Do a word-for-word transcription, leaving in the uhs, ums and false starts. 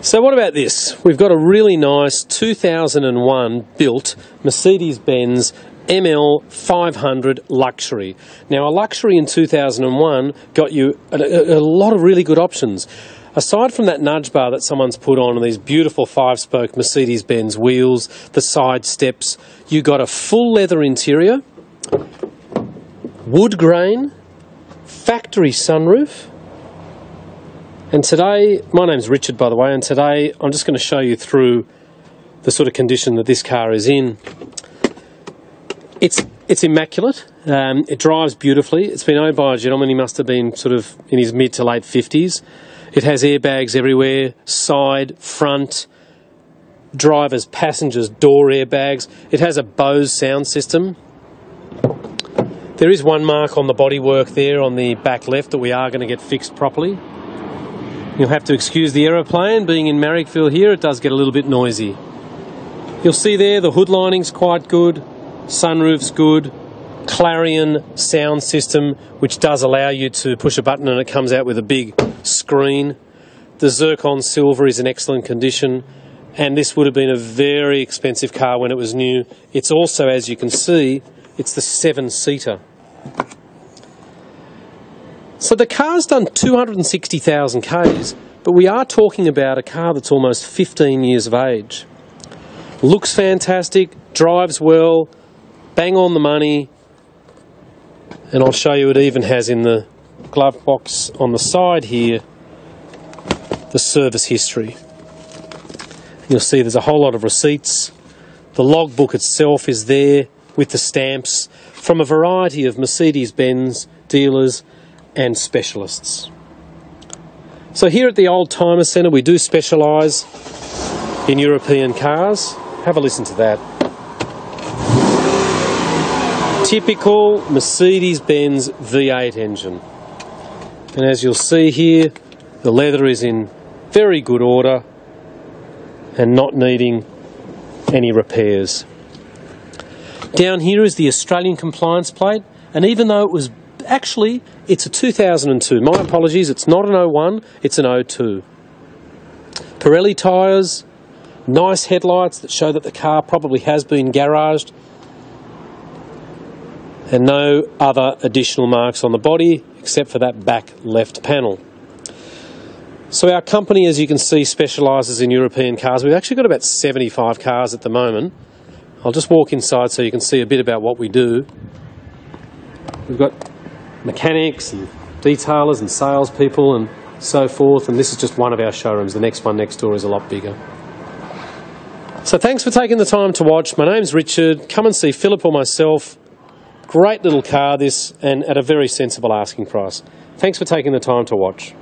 So what about this? We've got a really nice two thousand one built Mercedes-Benz M L five hundred luxury. Now, a luxury in two thousand one got you a, a, a lot of really good options. Aside from that nudge bar that someone's put on and these beautiful five-spoke Mercedes-Benz wheels, the side steps, you got a full leather interior, wood grain, factory sunroof. And today, my name's Richard, by the way, and today I'm just going to show you through the sort of condition that this car is in. It's It's immaculate. Um, it drives beautifully. It's been owned by a gentleman. He must have been sort of in his mid to late fifties. It has airbags everywhere, side, front, drivers, passengers, door airbags. It has a Bose sound system. There is one mark on the bodywork there on the back left that we are going to get fixed properly. You'll have to excuse the aeroplane. Being in Marrickville here, it does get a little bit noisy. You'll see there the hood lining's quite good, sunroof's good, Clarion sound system, which does allow you to push a button and it comes out with a big screen. The Zircon Silver is in excellent condition, and this would have been a very expensive car when it was new. It's also, as you can see, it's the seven-seater. So the car's done two hundred sixty thousand Ks, but we are talking about a car that's almost fifteen years of age. Looks fantastic, drives well, bang on the money, and I'll show you it even has in the glove box on the side here the service history. You'll see there's a whole lot of receipts. The logbook itself is there with the stamps from a variety of Mercedes-Benz dealers and specialists. So here at the Oldtimer Centre we do specialise in European cars. Have a listen to that. Typical Mercedes-Benz V eight engine. And as you'll see here, the leather is in very good order and not needing any repairs. Down here is the Australian compliance plate, and even though it was actually, it's a two thousand two. My apologies, it's not an oh one, it's an oh two. Pirelli tyres, nice headlights that show that the car probably has been garaged, and no other additional marks on the body except for that back left panel. So our company, as you can see, specialises in European cars. We've actually got about seventy-five cars at the moment. I'll just walk inside so you can see a bit about what we do. We've got mechanics and detailers and salespeople and so forth, and this is just one of our showrooms. The next one next door is a lot bigger. So thanks for taking the time to watch. My name's Richard. Come and see Philip or myself. Great little car this, and at a very sensible asking price. Thanks for taking the time to watch.